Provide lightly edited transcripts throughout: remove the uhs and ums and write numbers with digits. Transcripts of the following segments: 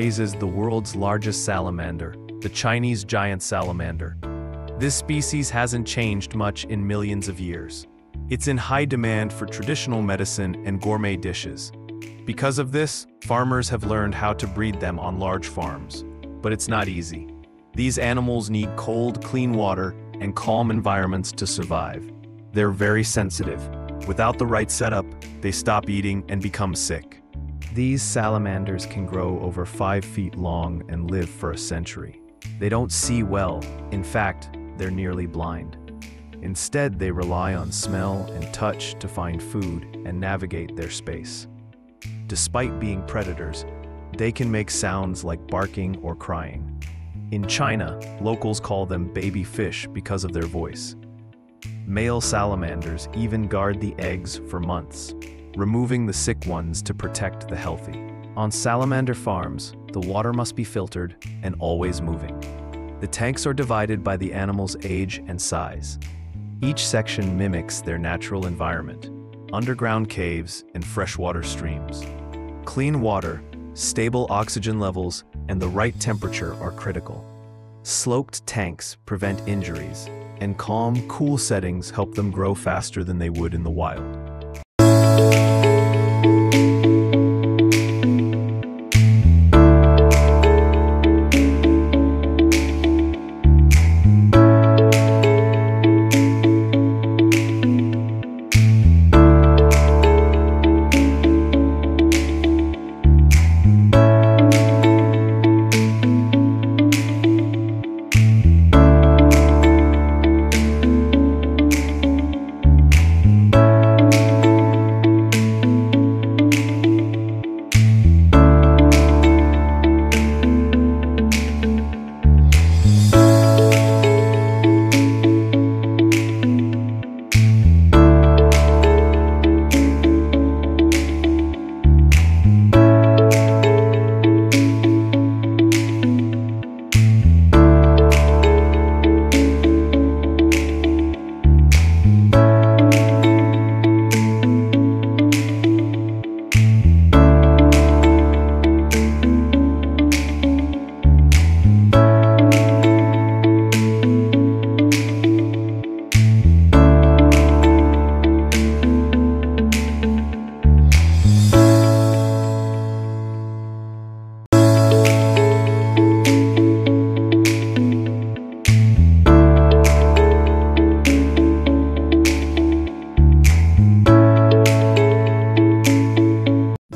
raises the world's largest salamander, the Chinese giant salamander. This species hasn't changed much in millions of years. It's in high demand for traditional medicine and gourmet dishes. Because of this, farmers have learned how to breed them on large farms. But it's not easy. These animals need cold, clean water and calm environments to survive. They're very sensitive. Without the right setup, they stop eating and become sick. These salamanders can grow over 5 feet long and live for a century. They don't see well. In fact, they're nearly blind. Instead, they rely on smell and touch to find food and navigate their space. Despite being predators, they can make sounds like barking or crying. In China, locals call them baby fish because of their voice. Male salamanders even guard the eggs for months, removing the sick ones to protect the healthy. On salamander farms, the water must be filtered and always moving. The tanks are divided by the animal's age and size. Each section mimics their natural environment: underground caves and freshwater streams. Clean water, stable oxygen levels, and the right temperature are critical. Sloped tanks prevent injuries, and calm, cool settings help them grow faster than they would in the wild.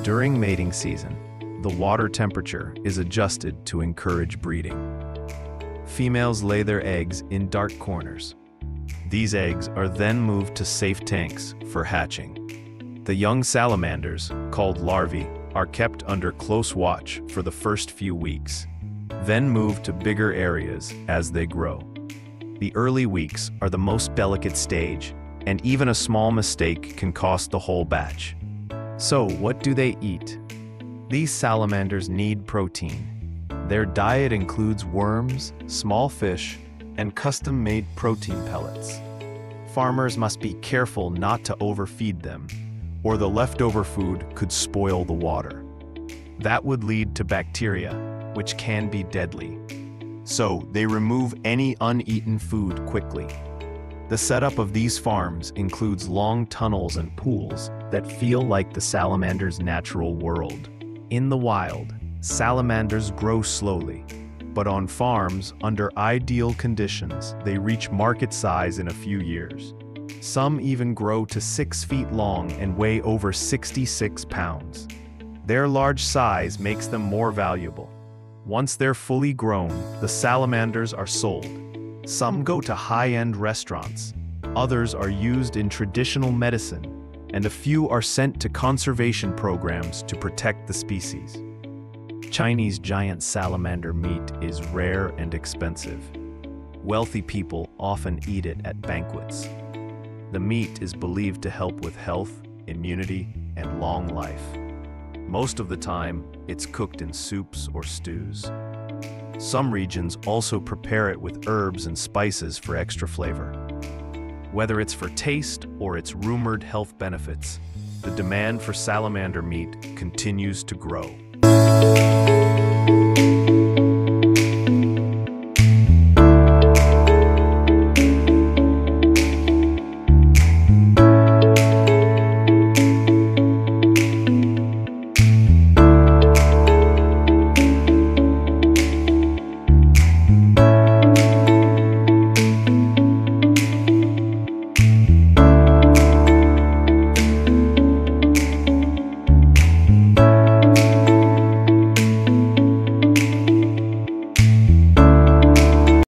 During mating season, the water temperature is adjusted to encourage breeding. Females lay their eggs in dark corners. These eggs are then moved to safe tanks for hatching. The young salamanders, called larvae, are kept under close watch for the first few weeks, then moved to bigger areas as they grow. The early weeks are the most delicate stage, and even a small mistake can cost the whole batch. So, what do they eat? These salamanders need protein. Their diet includes worms, small fish, and custom-made protein pellets. Farmers must be careful not to overfeed them, or the leftover food could spoil the water. That would lead to bacteria, which can be deadly. So, they remove any uneaten food quickly. The setup of these farms includes long tunnels and pools that feel like the salamander's natural world. In the wild, salamanders grow slowly, but on farms, under ideal conditions, they reach market size in a few years. Some even grow to 6 feet long and weigh over 66 pounds. Their large size makes them more valuable. Once they're fully grown, the salamanders are sold. Some go to high-end restaurants, others are used in traditional medicine, and a few are sent to conservation programs to protect the species. Chinese giant salamander meat is rare and expensive. Wealthy people often eat it at banquets. The meat is believed to help with health, immunity, and long life. Most of the time, it's cooked in soups or stews. Some regions also prepare it with herbs and spices for extra flavor. Whether it's for taste or its rumored health benefits, the demand for salamander meat continues to grow.